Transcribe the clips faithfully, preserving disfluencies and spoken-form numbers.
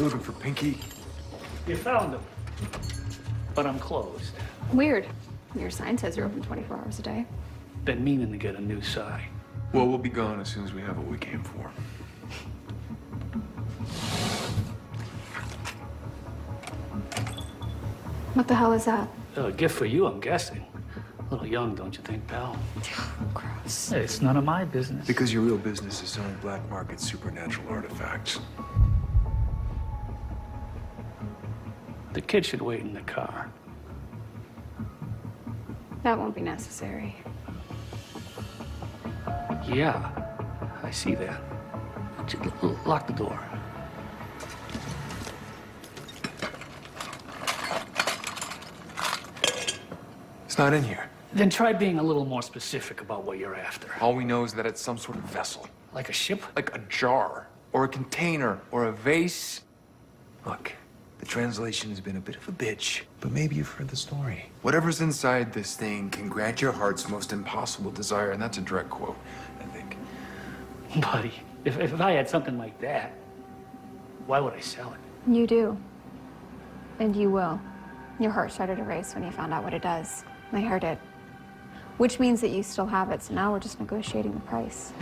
We're looking for Pinky. You found him, but I'm closed. Weird. Your sign says you're open twenty-four hours a day. Been meaning to get a new sign. Well, we'll be gone as soon as we have what we came for. What the hell is that? Uh, a gift for you, I'm guessing. A little young, don't you think, pal? Gross. Hey, it's none of my business. Because your real business is selling black market supernatural artifacts. The kid should wait in the car. That won't be necessary. Yeah, I see that. Lock the door. It's not in here. Then try being a little more specific about what you're after. All we know is that it's some sort of vessel. Like a ship? Like a jar, or a container, or a vase. Look, the translation has been a bit of a bitch, but maybe you've heard the story. Whatever's inside this thing can grant your heart's most impossible desire, and that's a direct quote, I think. Buddy, if, if I had something like that, why would I sell it? You do, and you will. Your heart started to race when you found out what it does. I heard it. Which means that you still have it, so now we're just negotiating the price.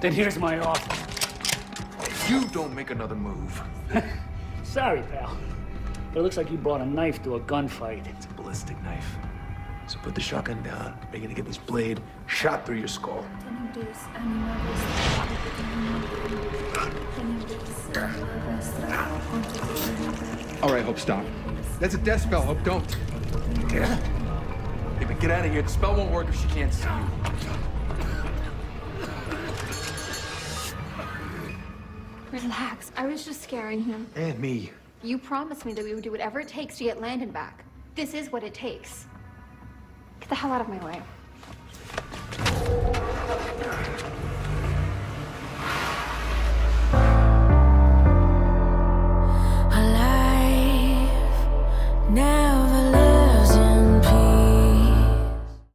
Then here's my offer. You don't make another move. Sorry, pal. But it looks like you brought a knife to a gunfight. It's a ballistic knife. So put the shotgun down. You're gonna get this blade shot through your skull. All right, Hope, stop. That's a death spell, Hope, don't. Yeah. Hey, but get out of here. The spell won't work if she can't see you. Relax. I was just scaring him. And me. You promised me that we would do whatever it takes to get Landon back. This is what it takes. Get the hell out of my way.